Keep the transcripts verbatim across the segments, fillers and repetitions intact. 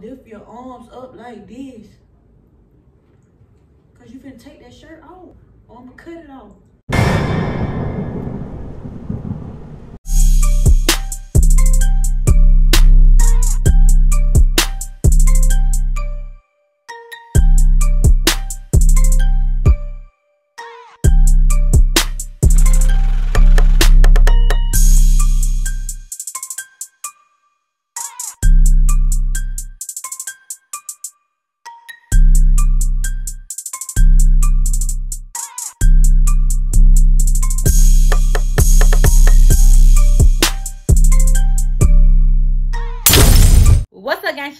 Lift your arms up like this. Cause you finna take that shirt off. Or I'ma cut it off.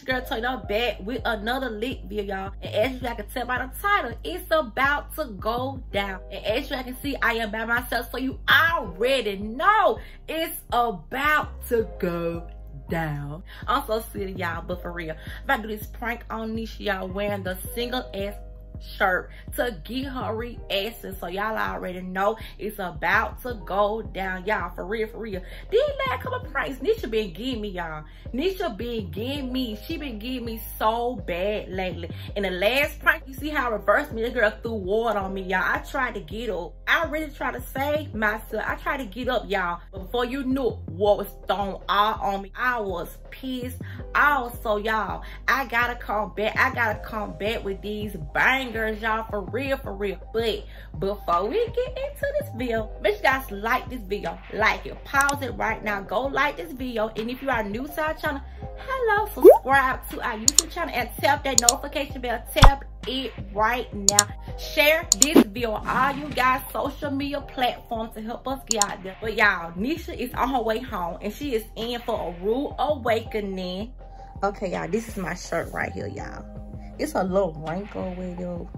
Girl Toya back with another lit video, y'all, and as you I can tell by the title, it's about to go down. And as you I can see, I am by myself, so you already know it's about to go down. I'm so silly, y'all, but for real, if I do this prank on Nesha, y'all, wearing the single ass shirt to get her reaction, so y'all already know it's about to go down, y'all. For real, for real, these last couple pranks Nesha been giving me, y'all. Nesha been giving me, she been giving me so bad lately. In the last prank, you see how I reversed me, the girl threw water on me, y'all. I tried to get up, I really tried to save myself, I tried to get up, y'all, but before you knew it, water was thrown all on me. I was pissed. Also, y'all, I gotta come back, I gotta come back with these bang girls, y'all, for real, for real. But before we get into this video, make sure you guys like this video, like it, pause it right now, go like this video, and if you are new to our channel, hello, subscribe to our YouTube channel and tap that notification bell, tap it right now. Share this video on all you guys social media platforms to help us get out there. But y'all, Nesha is on her way home and she is in for a rude awakening. Okay, y'all, this is my shirt right here, y'all. It's a little wrinkle with it,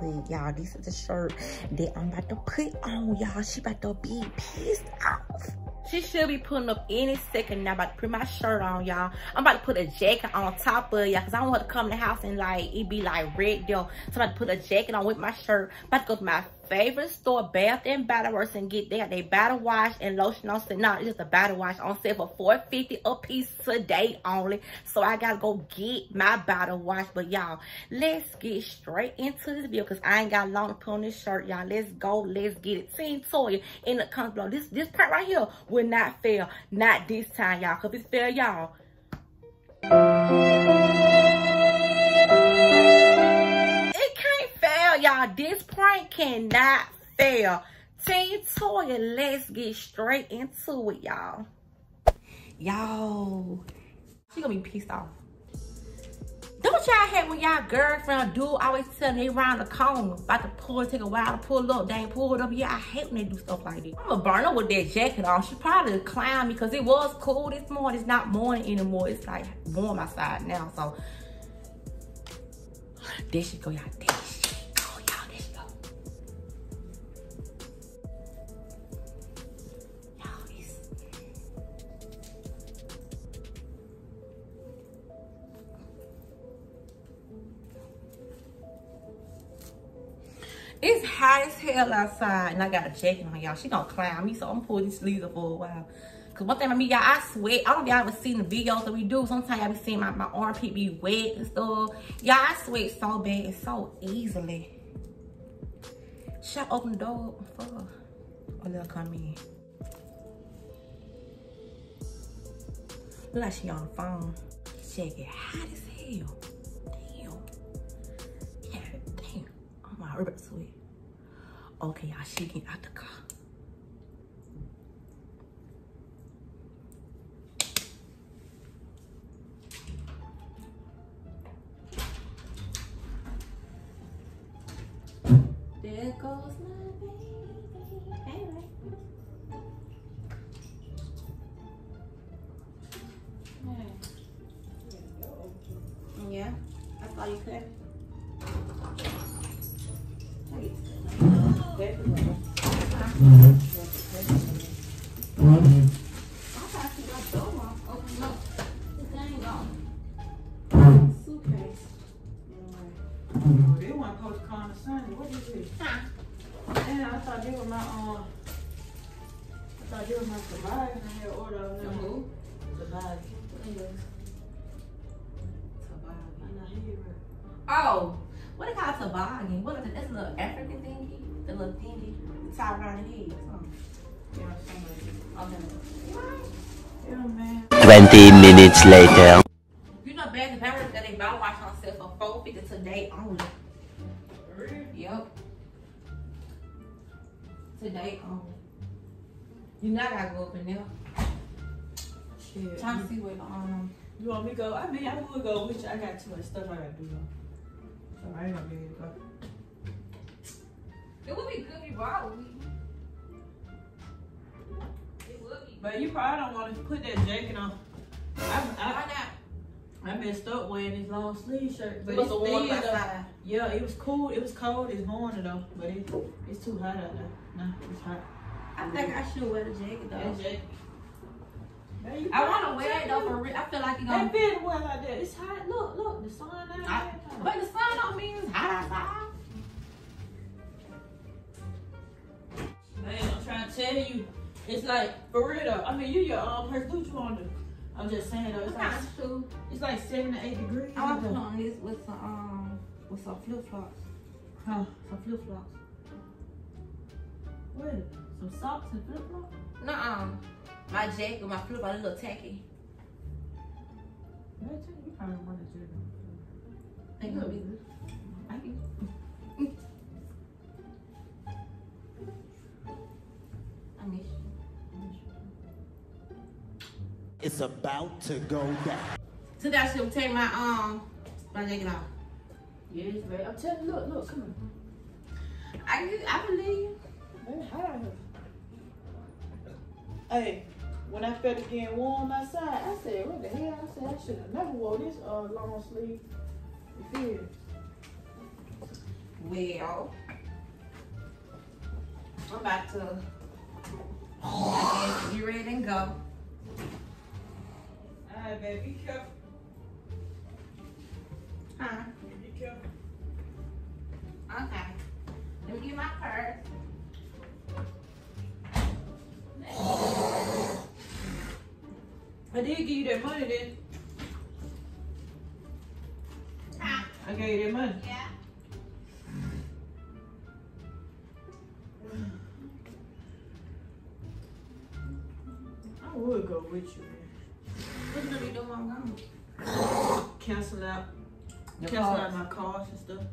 but y'all, this is the shirt that I'm about to put on, y'all. She about to be pissed off. She should be putting up any second now. I'm about to put my shirt on, y'all. I'm about to put a jacket on top of y'all, because I don't want her to come in the house and like it be like red, y'all. So I'm about to put a jacket on with my shirt. I'm about to go to my favorite store, Bath and Body Works, and get there. They body wash and lotion on sale. No, it's just a body wash on sale for four fifty a piece today only. So I gotta go get my body wash. But y'all, let's get straight into this video, because I ain't got long to put on this shirt, y'all. Let's go, let's get it. Team Toya in the comments below. This this part right here will not fail. Not this time, y'all. Cause if it fail, y'all, y'all, this prank cannot fail. Team Toya, let's get straight into it, y'all. Y'all, she gonna be pissed off. Don't y'all hate when y'all girlfriend dude always telling they round the corner, about to pull, take a while to pull up, they ain't pulled up. Yeah, I hate when they do stuff like this. I'ma burn her with that jacket on. She probably clown me because it was cool this morning. It's not morning anymore. It's like warm outside now. So there she go, y'all. It's hot as hell outside, and I got a jacket on, y'all. She gonna clown me, so I'm pulling these sleeves up for a while. Cause one thing about me, y'all, I sweat. I don't know if y'all ever seen the videos that we do. Sometimes y'all be seeing my, my armpit be wet and stuff. Y'all, I sweat so bad and so easily. Should I open the door up for? Or they'll come in. Look like she on the phone. This jacket hot as hell. Okay, y'all, she getting out the car. There goes my baby. Hey, right. Yeah, I thought you could. Survivor. I had order on them. Survivor. Survivor. Oh, what it called toboggan? What is it? That's a little African thingy, the little thingy, the tie around the head. Twenty minutes later. You know, Bath and Body Works that they bought wash on sale for four fifty today only. Yep. Today only. You know I gotta go up in there. Shit. Trying to see what um. You want me to go? I mean, I would go, which I got too much stuff I gotta do though. So I ain't gonna be able to go. It would be good if you brought me. It would be. But you probably don't want to put that jacket on. I, I, Why not? I've been stuck wearing this long sleeve shirt. But it was it's warm outside. Yeah, it was cool. It was cold this morning though. But it, it's too hot out there. Nah, it's hot. I think I should wear the jacket though. That jacket. I want to wear it though for real. I feel like it's gonna. That been well out there. It's hot. Look, look, the sun out there. But the sun don't mean it's hot outside. Man, I'm trying to tell you, it's like for real though. I mean, you your own person. What you want to do? I'm just saying though. It's like shoe? It's like seven to eight degrees. I want to put on this with some um with some flip flops. Huh? Some flip flops. What? Some socks and flip flops? Nuh-uh. My jacket, my flip flops, a little tacky. You probably want a jacket. Ain't gonna be good. I can. I miss you. It's about to go down. Today I should take my um my jacket off. Yes, babe. I'm telling you, look, look, come on. I can, I believe you. It's hot out here. Hey. When I felt it getting warm outside, I said, what the hell? I said, I should have never wore this uh, long sleeve. You feel? Well, I'm about to oh. Get ready and go. All right, baby, be careful. Huh? Be careful. Okay. Let me get my purse. Oh. I did give you that money then. Ah. I gave you that money. Yeah. I would go with you, man. What do you do while I'm gone? Cancel out. The cancel cards. Out my cars and stuff.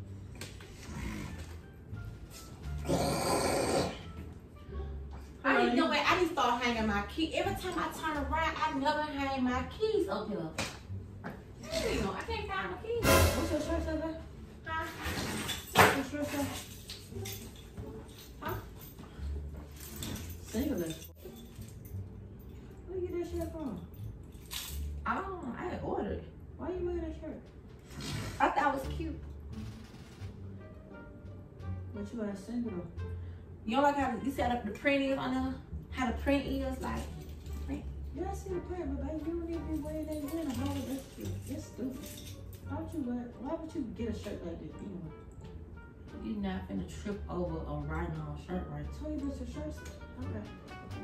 I need to know where I need to start hanging my keys. Every time I turn around, I never hang my keys up here. I can't find my keys. What's your shirt over there? Huh? What's your shirt over there? Huh? Singlet. Where you get that shirt from? Oh, I had ordered. Why you wearing that shirt? I thought it was cute. But you had a singlet. You know, like how you set up the print is on there? How the print is, like. Print. Yeah, I see the print, but baby, you don't even be wearing that winner. How would that feel? That's stupid. Why would you wear, why would you get a shirt like this anyway? You're not finna trip over a rhino shirt, right? Tell you about your shirt. Okay.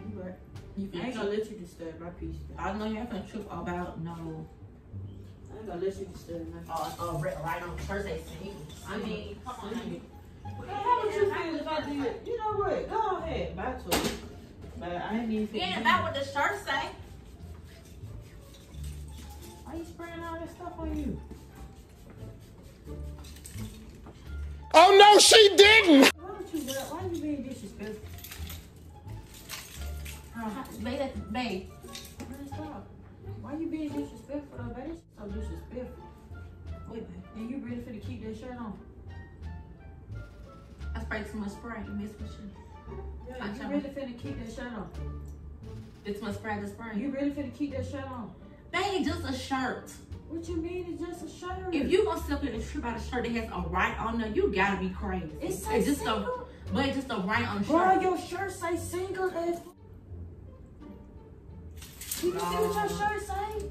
You right. You I ain't gonna let you disturb my piece. I know you ain't finna trip about no. I ain't gonna let you disturb my piece. Oh, uh, uh, rhino shirt, they see. I mean, come on, honey. Well, how would you feel if I did? You know what? Go ahead, buy two. But I ain't even. You ain't about what the shirt say. Why you spraying all this stuff on you? Oh no, she didn't. Why would you? Why you being disrespectful? Uh, babe, babe. Why you being disrespectful, though, babe? So disrespectful. Wait, babe. And you really finna keep that shirt on? I sprayed too much spray. You messed with you. Yeah, you really finna keep that shirt on. It's my spray to spray. You really finna keep that shirt on. That ain't just a shirt. What you mean it's just a shirt? If you gonna sit up in the trip out a shirt that has a right on there, you gotta be crazy. It's, it's just a, but it's just a right on shirt. Bro, your shirt say single as. You uh, see what your shirt say?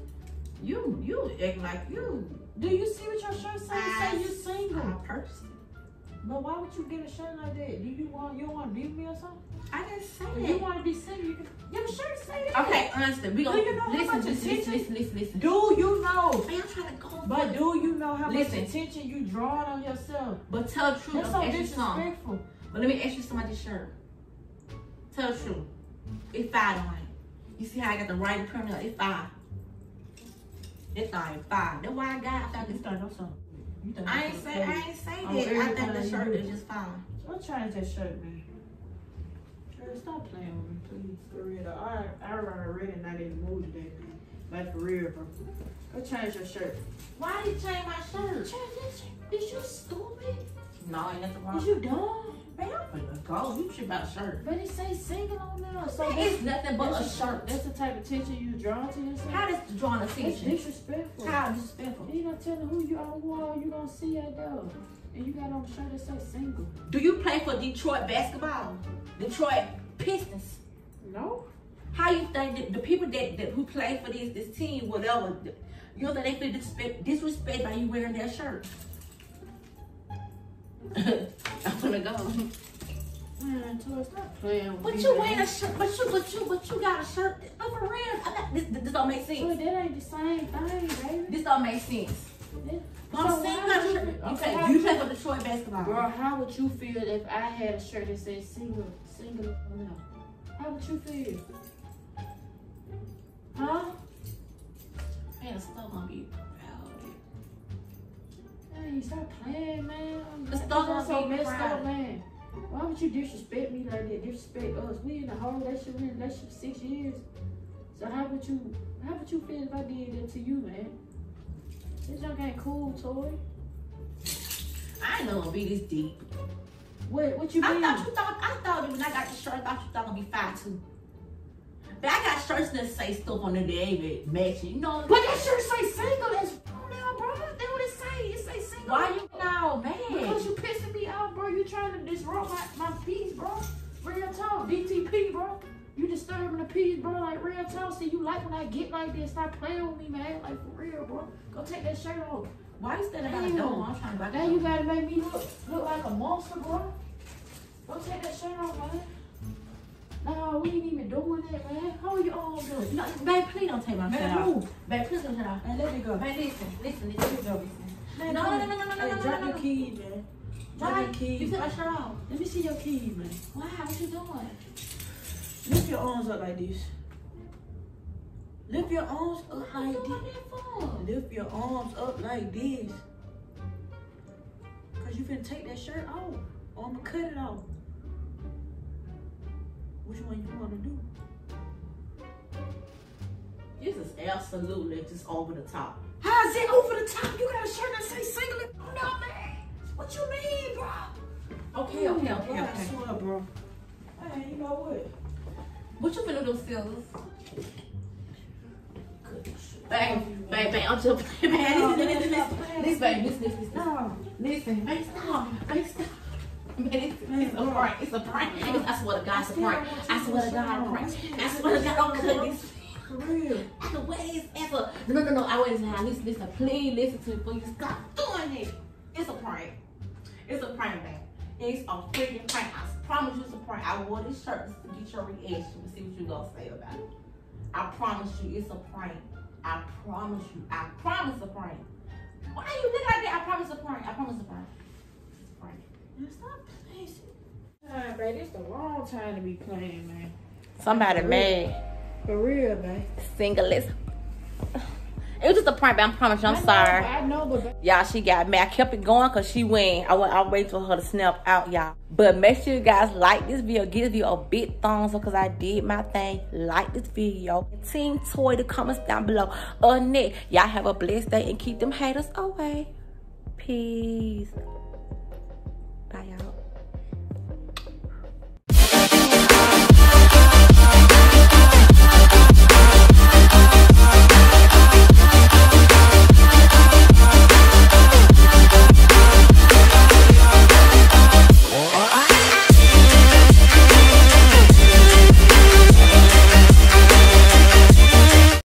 You, you act like you. Do you see what your shirt say? You say you single. I'm a person. But why would you get a shirt like that? Do you want you don't want to be me or something? I didn't say that. You want to be single? You can, your shirt say that. Okay, honestly, we gonna do you know listen, how much listen, attention? Listen, listen, listen. Do you know? Man, I'm trying to go. But do you know how listen. much attention you drawing on yourself? But tell the truth. That's so disrespectful. But let me ask you somebody's shirt. Tell the truth. It's five on it. You see how I got the right permanent? Like, it's five. It's not five. That's why I got. I thought this started on something. I ain't say I ain't say that. I think the shirt is just fine. I'm trying that shirt, man. Girl, stop playing with me, please. For real, I I already not in the mood today, man. Like for real, bro. Go change your shirt. Why did you change my shirt? Change this shirt. Is you stupid? No, ain't nothing wrong. Is you dumb? Man, I'm finna go. You should buy a shirt. But it say single on there. So it's nothing but a shirt. That's the type of attention you draw to yourself. How does drawing attention? It's disrespectful. How disrespectful? You don't tell who you are, who all you gonna see at though. And you got on a shirt that says single. Do you play for Detroit basketball? Detroit Pistons? No. How you think that the people that, that who play for this this team, whatever, you know that they feel disrespect disrespect by you wearing their shirt? I'm gonna go. Man, Toya, stop playing with but you wearing a shirt, but you, but you, but you got a shirt. But for real, I'm not, this, this don't make sense. Toya, that ain't the same thing, baby. This don't make sense. Yeah. I'm so saying you, you, shirt. Okay, okay, you play for Detroit basketball. Girl, how would you feel if I had a shirt that said single, single? No. How would you feel? Huh? Man, it's still gonna be. Hey, stop playing, man. The stuff so messed up, man. Why would you disrespect me like that? Disrespect us. We in a whole relationship, we in a relationship six years. So how would you how would you feel if I did that to you, man? This junk ain't cool, Toy. I ain't gonna be this deep. What what you mean? I thought you thought I thought when I got the shirt, I thought you thought gonna be five two. But I got shirts that say stuff on the day that match it. You know, but that shirt say single, that's why you now mad? Because you pissing me off, bro. You trying to disrupt my, my peace, bro. Real talk, D T P, bro. You disturbing the peace, bro. Like real talk. See, you like when I get like this. Stop playing with me, man. Like for real, bro. Go take that shirt off. Why you standing out the door? I'm trying to buy that. Now you gotta make me look look like a monster, bro. Go take that shirt off, man. No, we ain't even doing that, man. How are you all doing? No, babe, please don't take my shirt off. Babe, please don't take it off. Man, let me go. Babe, listen, listen, listen, listen. listen. No, no, no, no, no, no, no, no, drop your keys, man. Drop your keys. You took my shirt off. Let me see your keys, man. Why? What you doing? Lift your arms up like this. Lift your arms up like this. Lift your arms up like this. Cause you finna take that shirt off, or I'ma cut it off. Which one you wanna do? This is absolutely just over the top. How is it over the top? You got a shirt that say single. No, man. What you mean, bro? Okay, okay, okay, okay. I swear, bro. Hey, you know what? What you finna do, Silas? Bang, bang, bang. I'm just playing, man. No, listen, man, listen, listen, listen, listen, listen, listen. No. Listen, man, stop, man, stop. Man, it's, it's a prank. It's a prank. I swear to God, it's a prank. I swear to God, it's a prank. I swear to God, don't cut this. For real. I always ever. No, no, no. I always have. Listen, listen. Please listen to me before you stop doing it. It's a prank. It's a prank, man. It's a freaking prank. I promise you it's a prank. I wore this shirt to get your reaction and see what you're going to say about it. I promise you it's a prank. I promise you. I promise a prank. Why you look like that? I promise a prank. I promise a prank. It's a prank. Now stop playing shit. Alright, babe. It's the wrong time to be playing, man. Somebody mad. For real, man. Single is. It was just a prank, but I promise you, I'm I know, sorry. I know, but y'all, she got mad. I kept it going because she went. I went all the way for her to snap out, y'all. But make sure you guys like this video. Give this video a big thumbs up because I did my thing. Like this video. Team Toy, the comments down below. Or Nick, y'all have a blessed day and keep them haters away. Peace.